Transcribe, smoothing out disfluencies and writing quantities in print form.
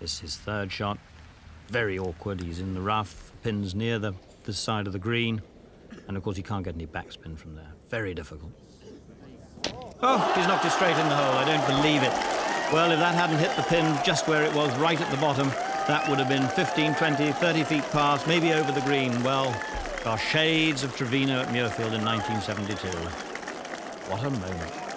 This is his third shot. Very awkward. He's in the rough, pins near the side of the green. And of course he can't get any backspin from there. Very difficult. Oh, he's knocked it straight in the hole. I don't believe it. Well, if that hadn't hit the pin just where it was, right at the bottom, that would have been 15, 20, 30 feet past, maybe over the green. Well, there are shades of Trevino at Muirfield in 1972. What a moment.